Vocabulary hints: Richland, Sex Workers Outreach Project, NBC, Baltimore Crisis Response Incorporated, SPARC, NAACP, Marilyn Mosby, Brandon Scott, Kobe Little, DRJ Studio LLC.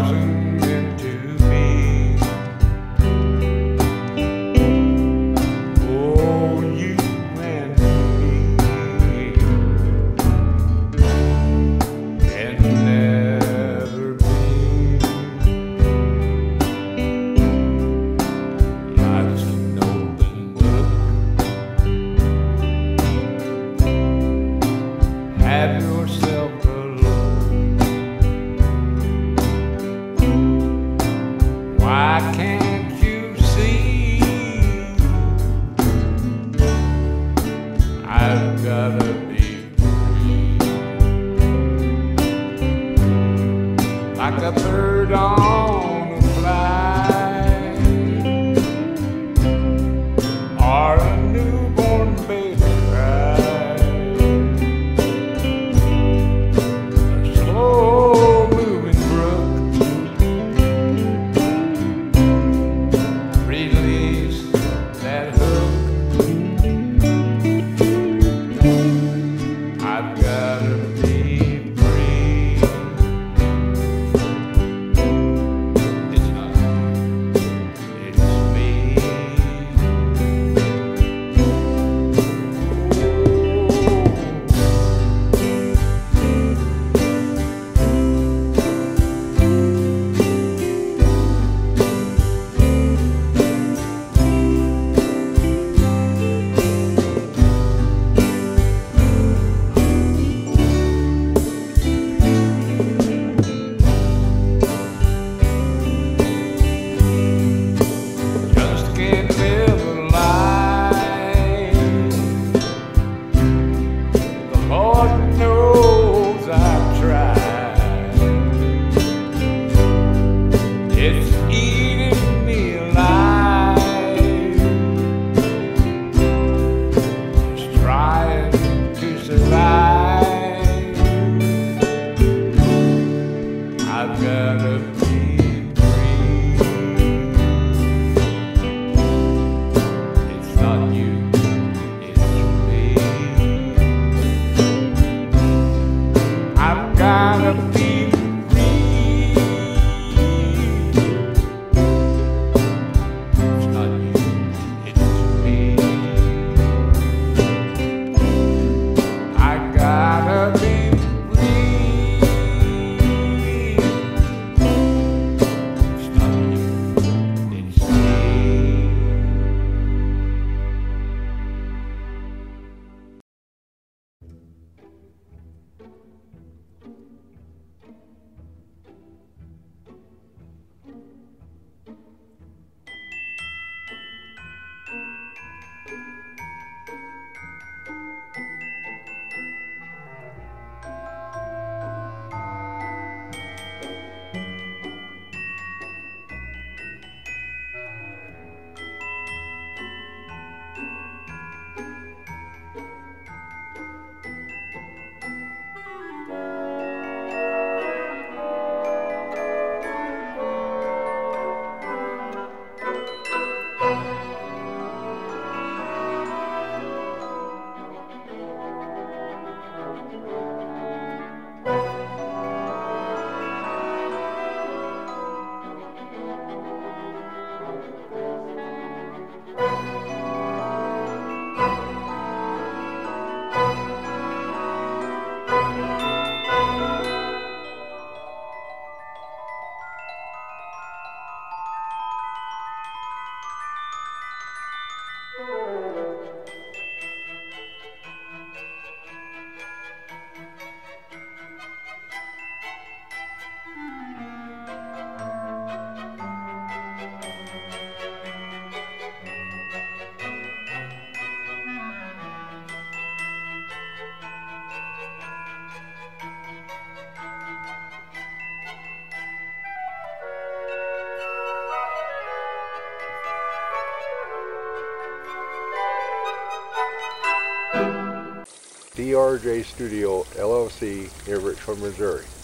wasn't meant to be. Oh, you and me, and never be. Life's an open book. Have yourself a why can't you see? I've gotta be free, like a bird on a fly, or a newborn baby cry. A slow-moving brook, release that hook. I've gotta be free. It's me. Just can't live a life. The Lord knows I've tried. It's eating me alive. Just trying to survive. I've gotta be gotta be free. It's not you, it's me. I gotta be free. It's not you, it's me. DRJ Studio LLC near Richland, Missouri.